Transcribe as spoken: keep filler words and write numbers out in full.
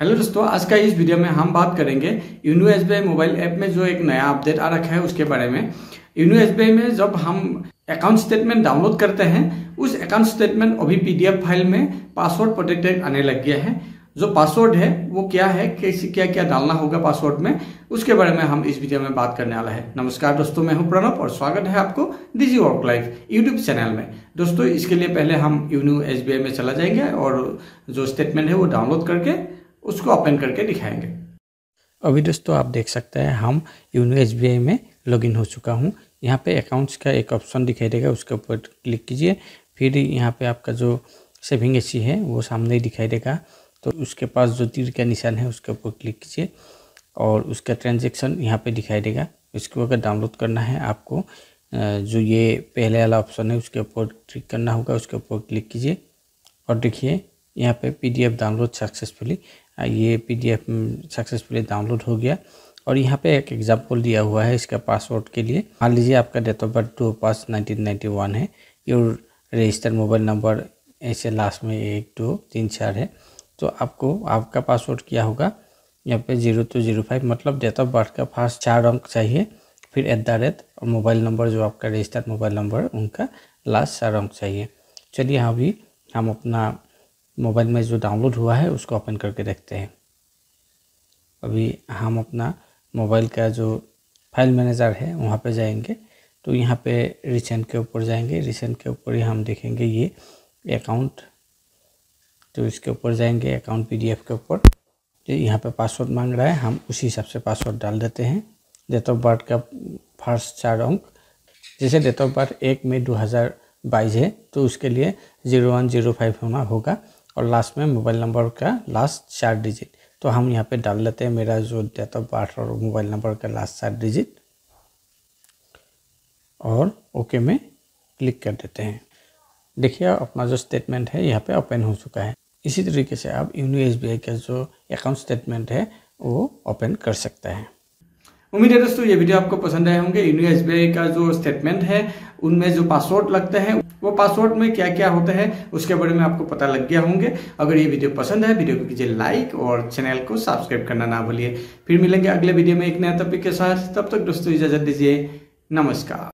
Hello दोस्तों, आज का इस वीडियो में हम बात करेंगे YONO S B I mobile app में जो एक नया अपडेट आ रखा है उसके बारे में। यूनो एस बी आई में जब हम अकाउंट स्टेटमेंट डाउनलोड करते हैं उस अकाउंट स्टेटमेंट अभी पीडीएफ फाइल में पासवर्ड प्रोटेक्टेड आने लग गया है। जो पासवर्ड है वो क्या है, कैसे क्या क्या डालना होगा पासवर्ड में, उसके बारे में हम इस वीडियो में बात करने वाला है। नमस्कार दोस्तों, मैं हूं प्रणब और स्वागत है आपको डिजी वर्क लाइफ यूट्यूब चैनल में। दोस्तों, इसके लिए पहले हम यूनो एस बी आई में चला जाएंगे और जो स्टेटमेंट है वो डाउनलोड करके उसको ओपन करके दिखाएंगे। अभी दोस्तों आप देख सकते हैं हम यूनो एस बी आई में लॉगिन हो चुका हूं। यहाँ पे अकाउंट्स का एक ऑप्शन दिखाई देगा, उसके ऊपर क्लिक कीजिए। फिर यहाँ पे आपका जो सेविंग एसी है वो सामने ही दिखाई देगा, तो उसके पास जो तीर का निशान है उसके ऊपर क्लिक कीजिए और उसका ट्रांजेक्शन यहाँ पर दिखाई देगा। इसको अगर डाउनलोड करना है आपको, जो ये पहले वाला ऑप्शन है उसके ऊपर क्लिक करना होगा, उसके ऊपर क्लिक कीजिए और देखिए यहाँ पे पीडीएफ डाउनलोड सक्सेसफुली, ये पीडीएफ सक्सेसफुली डाउनलोड हो गया। और यहाँ पे एक एग्जाम्पल दिया हुआ है इसका पासवर्ड के लिए। मान लीजिए आपका डेट ऑफ बर्थ टू पाँच नाइनटीन नाइन्टी वन है, योर रजिस्टर्ड मोबाइल नंबर ऐसे लास्ट में एक दो तीन चार है, तो आपको आपका पासवर्ड क्या होगा यहाँ पे जीरो टू जीरो फाइव, मतलब डेट ऑफ बर्थ का फर्स्ट चार अंक चाहिए, फिर एट द रेट और मोबाइल नंबर जो आपका रजिस्टर्ड मोबाइल नंबर उनका लास्ट चार अंक चाहिए। चलिए अभी हम अपना मोबाइल में जो डाउनलोड हुआ है उसको ओपन करके देखते हैं। अभी हम अपना मोबाइल का जो फाइल मैनेजर है वहाँ पे जाएंगे, तो यहाँ पे रिसेंट के ऊपर जाएंगे। रिसेंट के ऊपर ही हम देखेंगे ये अकाउंट, तो इसके ऊपर जाएंगे अकाउंट पीडीएफ के ऊपर। तो यहाँ पे पासवर्ड मांग रहा है, हम उसी हिसाब से पासवर्ड डाल देते हैं। डेट ऑफ बर्थ का फर्स्ट चार अंक, जैसे डेट ऑफ बर्थ एक मई दो हज़ार बाईस है तो उसके लिए जीरो वन जीरो फाइव होना होगा और लास्ट में मोबाइल नंबर का लास्ट चार डिजिट, तो हम यहाँ पे डाल लेते हैं मेरा जो डेट ऑफ बर्थ और मोबाइल नंबर का लास्ट चार डिजिट और ओके में क्लिक कर देते हैं। देखिए अपना जो स्टेटमेंट है यहाँ पे ओपन हो चुका है। इसी तरीके से आप यूनो एस बी आई का जो अकाउंट स्टेटमेंट है वो ओपन कर सकते हैं। उम्मीद है दोस्तों ये वीडियो आपको पसंद आए होंगे। यूनो एस बी आई का जो स्टेटमेंट है उनमें जो पासवर्ड लगते हैं वो पासवर्ड में क्या क्या होता है उसके बारे में आपको पता लग गया होंगे। अगर ये वीडियो पसंद है वीडियो को कीजिए लाइक और चैनल को सब्सक्राइब करना ना भूलिए। फिर मिलेंगे अगले वीडियो में एक नया टॉपिक के साथ, तब तक दोस्तों इजाजत दीजिए। नमस्कार।